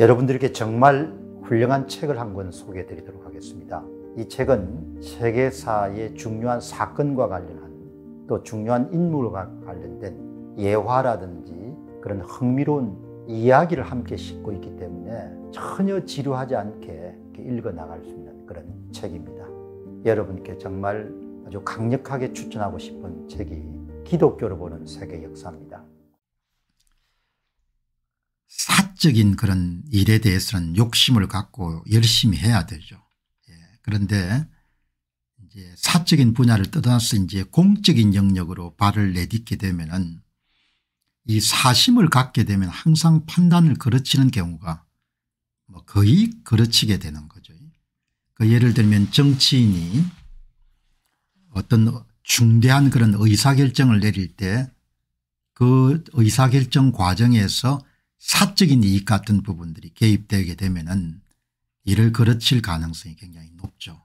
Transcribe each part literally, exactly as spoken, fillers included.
여러분들께 정말 훌륭한 책을 한 권 소개해 드리도록 하겠습니다. 이 책은 세계사의 중요한 사건과 관련한 또 중요한 인물과 관련된 예화라든지 그런 흥미로운 이야기를 함께 싣고 있기 때문에 전혀 지루하지 않게 읽어 나갈 수 있는 그런 책입니다. 여러분께 정말 아주 강력하게 추천하고 싶은 책이 기독교로 보는 세계 역사입니다. 사적인 그런 일에 대해서는 욕심을 갖고 열심히 해야 되죠. 예. 그런데 이제 사적인 분야를 떠나서 이제 공적인 영역으로 발을 내딛게 되면은 이 사심을 갖게 되면 항상 판단을 거르치는 경우가 뭐 거의 거르치게 되는 거죠. 그 예를 들면 정치인이 어떤 중대한 그런 의사결정을 내릴 때 그 의사결정 과정에서 사적인 이익 같은 부분들이 개입되게 되면은 이를 거르칠 가능성이 굉장히 높죠.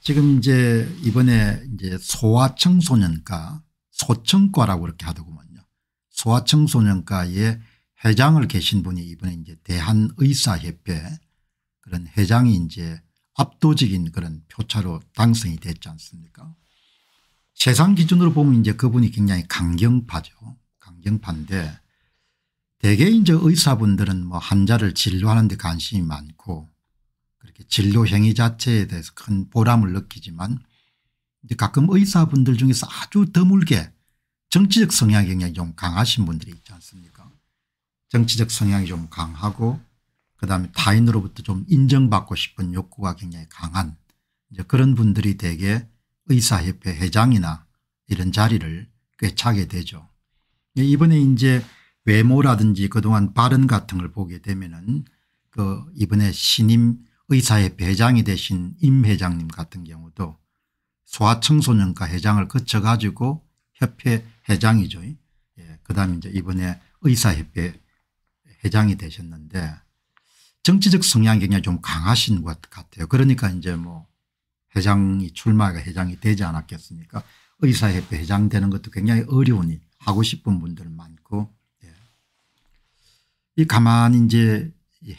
지금 이제 이번에 이제 소아청소년과 소청과라고 그렇게 하더구먼요. 소아청소년과의 회장을 계신 분이 이번에 이제 대한의사협회 그런 회장이 이제 압도적인 그런 표차로 당선이 됐지 않습니까? 세상 기준으로 보면 이제 그분이 굉장히 강경파죠. 강경파인데 대개 이제 의사분들은 뭐 환자를 진료하는데 관심이 많고 그렇게 진료 행위 자체에 대해서 큰 보람을 느끼지만 이제 가끔 의사분들 중에서 아주 드물게 정치적 성향이 굉장히 좀 강하신 분들이 있지 않습니까? 정치적 성향이 좀 강하고 그다음에 타인으로부터 좀 인정받고 싶은 욕구가 굉장히 강한 이제 그런 분들이 대개 의사협회 회장이나 이런 자리를 꽤 차게 되죠. 이번에 이제 외모라든지 그동안 발언 같은 걸 보게 되면은 그 이번에 신임 의사협회 회장이 되신 임 회장님 같은 경우도 소아청소년과 회장을 거쳐 가지고 협회 회장이죠. 예. 그다음에 이제 이번에 의사협회 회장이 되셨는데 정치적 성향이 굉장히 좀 강하신 것 같아요. 그러니까 이제 뭐 회장이 출마가 회장이 되지 않았겠습니까? 의사협회 회장 되는 것도 굉장히 어려운 일, 하고 싶은 분들 많고. 이 가만히 이제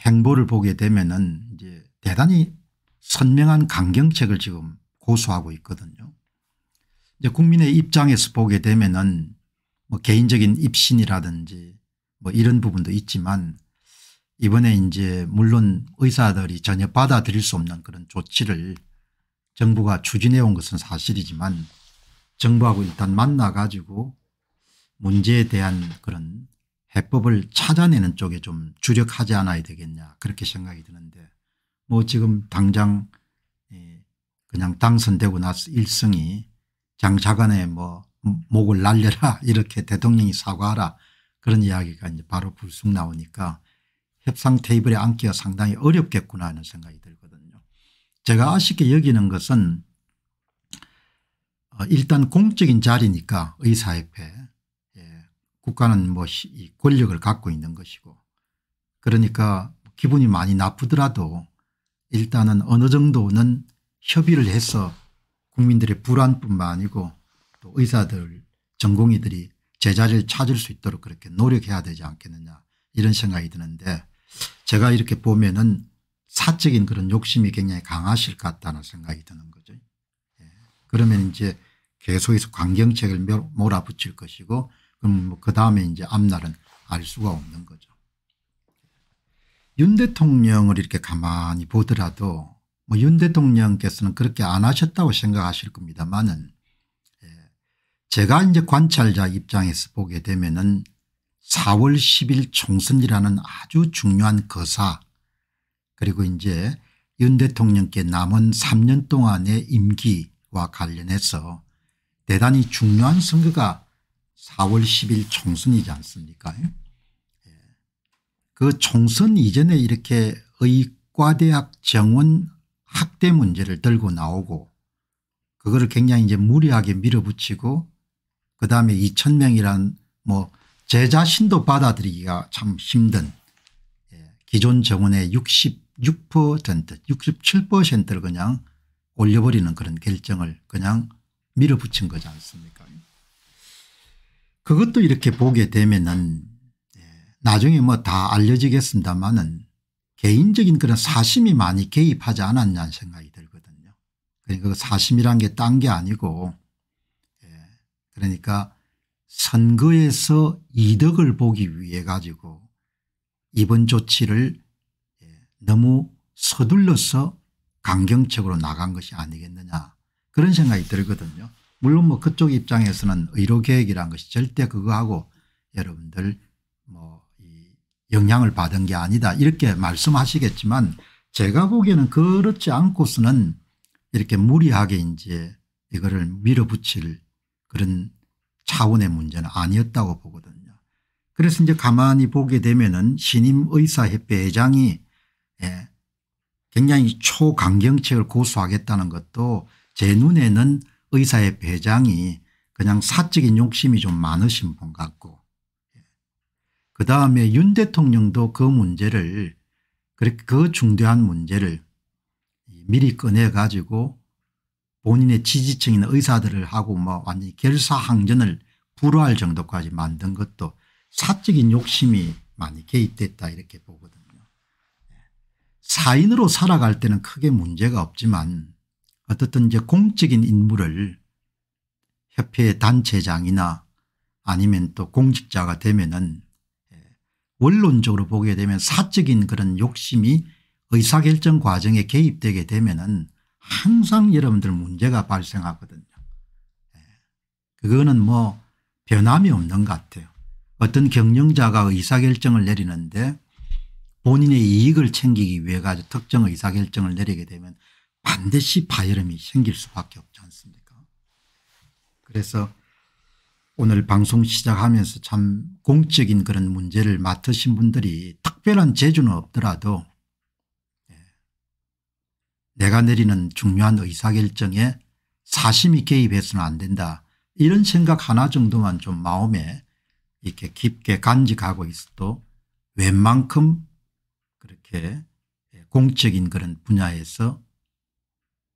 행보를 보게 되면은 이제 대단히 선명한 강경책을 지금 고수하고 있거든요. 이제 국민의 입장에서 보게 되면은 뭐 개인적인 입신이라든지 뭐 이런 부분도 있지만 이번에 이제 물론 의사들이 전혀 받아들일 수 없는 그런 조치를 정부가 추진해 온 것은 사실이지만 정부하고 일단 만나 가지고 문제에 대한 그런 해법을 찾아내는 쪽에 좀 주력하지 않아야 되겠냐 그렇게 생각이 드는데 뭐 지금 당장 그냥 당선되고 나서 일성이 장차관의 뭐 목을 날려라 이렇게 대통령이 사과하라 그런 이야기가 이제 바로 불쑥 나오니까 협상 테이블에 앉기가 상당히 어렵겠구나 하는 생각이 들거든요. 제가 아쉽게 여기는 것은 일단 공적인 자리니까 의사협회 국가는 뭐 권력을 갖고 있는 것이고 그러니까 기분이 많이 나쁘더라도 일단은 어느 정도는 협의를 해서 국민들의 불안뿐만 아니고 또 의사들 전공의들이 제자리를 찾을 수 있도록 그렇게 노력해야 되지 않겠느냐 이런 생각이 드는데 제가 이렇게 보면은 사적인 그런 욕심이 굉장히 강하실 것 같다는 생각이 드는 거죠. 예. 그러면 이제 계속해서 강경책을 몰아붙일 것이고 그럼 뭐 그다음에 이제 앞날은 알 수가 없는 거죠. 윤 대통령을 이렇게 가만히 보더라도 뭐 윤 대통령께서는 그렇게 안 하셨다고 생각하실 겁니다만은 예. 제가 이제 관찰자 입장에서 보게 되면은 사월 십일 총선이라는 아주 중요한 거사 그리고 이제 윤 대통령께 남은 삼 년 동안의 임기와 관련해서 대단히 중요한 선거가 사월 십일 총선이지 않습니까? 예. 그 총선 이전에 이렇게 의과대학 정원 학대 문제를 들고 나오고 그거를 굉장히 이제 무리하게 밀어붙이고 그 다음에 이천 명이란 뭐 제 자신도 받아들이기가 참 힘든 예. 기존 정원의 육십육 퍼센트, 육십칠 퍼센트를 그냥 올려버리는 그런 결정을 그냥 밀어붙인 거지 않습니까? 그것도 이렇게 보게 되면은 나중에 뭐 다 알려지겠습니다만은 개인적인 그런 사심이 많이 개입하지 않았냐는 생각이 들거든요. 그러니까 그 사심이란 게 딴 게 아니고, 예, 그러니까 선거에서 이득을 보기 위해 가지고 이번 조치를 예, 너무 서둘러서 강경책으로 나간 것이 아니겠느냐 그런 생각이 들거든요. 물론 뭐 그쪽 입장에서는 의료계획이란 것이 절대 그거하고 여러분들 뭐 이 영향을 받은 게 아니다 이렇게 말씀하시겠지만 제가 보기에는 그렇지 않고서는 이렇게 무리하게 이제 이거를 밀어붙일 그런 차원의 문제는 아니었다고 보거든요. 그래서 이제 가만히 보게 되면은 신임의사협회 회장이 예, 굉장히 초강경책을 고수하겠다는 것도 제 눈에는 의사협회 회장이 그냥 사적인 욕심이 좀 많으신 분 같고 예. 그다음에 윤 대통령도 그 문제를 그렇게 그 중대한 문제를 미리 꺼내 가지고 본인의 지지층인 의사들을 하고 뭐 완전히 결사항전을 불허할 정도까지 만든 것도 사적인 욕심이 많이 개입됐다 이렇게 보거든요. 사인으로 살아갈 때는 크게 문제가 없지만 어떻든 이제 공적인 인물을 협회 단체장이나 아니면 또 공직자가 되면은 원론적으로 보게 되면 사적인 그런 욕심이 의사결정 과정에 개입되게 되면은 항상 여러분들 문제가 발생하거든요. 그거는 뭐 변함이 없는 것 같아요. 어떤 경영자가 의사결정을 내리는데 본인의 이익을 챙기기 위해 가지고 특정 의사결정을 내리게 되면 반드시 파열음이 생길 수밖에 없지 않습니까? 그래서 오늘 방송 시작하면서 참 공적인 그런 문제를 맡으신 분들이 특별한 재주는 없더라도 내가 내리는 중요한 의사결정에 사심이 개입해서는 안 된다. 이런 생각 하나 정도만 좀 마음에 이렇게 깊게 간직하고 있어도 웬만큼 그렇게 공적인 그런 분야에서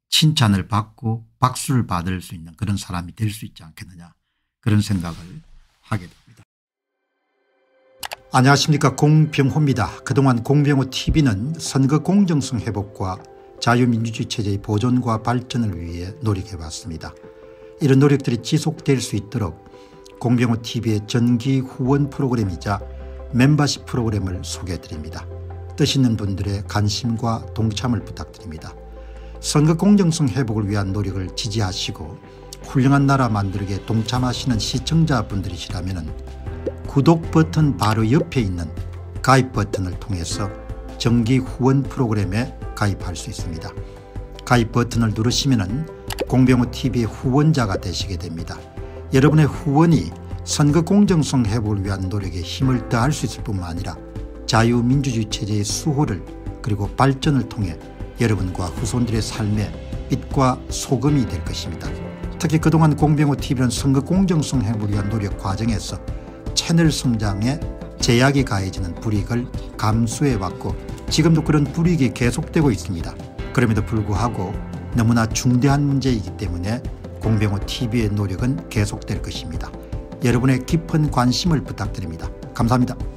칭찬을 받고 박수를 받을 수 있는 그런 사람이 될 수 있지 않겠느냐 그런 생각을 하게 됩니다. 안녕하십니까, 공병호입니다. 그동안 공병호티비는 선거 공정성 회복과 자유민주주의 체제의 보존과 발전을 위해 노력해왔습니다. 이런 노력들이 지속될 수 있도록 공병호티비의 정기 후원 프로그램이자 멤버십 프로그램을 소개해드립니다. 뜻있는 분들의 관심과 동참을 부탁드립니다. 선거 공정성 회복을 위한 노력을 지지하시고 훌륭한 나라 만들기에 동참하시는 시청자분들이시라면 구독 버튼 바로 옆에 있는 가입 버튼을 통해서 정기 후원 프로그램에 가입할 수 있습니다. 가입 버튼을 누르시면 공병호티비의 후원자가 되시게 됩니다. 여러분의 후원이 선거 공정성 회복을 위한 노력에 힘을 더할 수 있을 뿐만 아니라 자유민주주의 체제의 수호를 그리고 발전을 통해 여러분과 후손들의 삶에 빛과 소금이 될 것입니다. 특히 그동안 공병호티비는 선거 공정성 회복을 위한 노력 과정에서 채널 성장에 제약이 가해지는 불이익을 감수해왔고 지금도 그런 불이익이 계속되고 있습니다. 그럼에도 불구하고 너무나 중대한 문제이기 때문에 공병호티비의 노력은 계속될 것입니다. 여러분의 깊은 관심을 부탁드립니다. 감사합니다.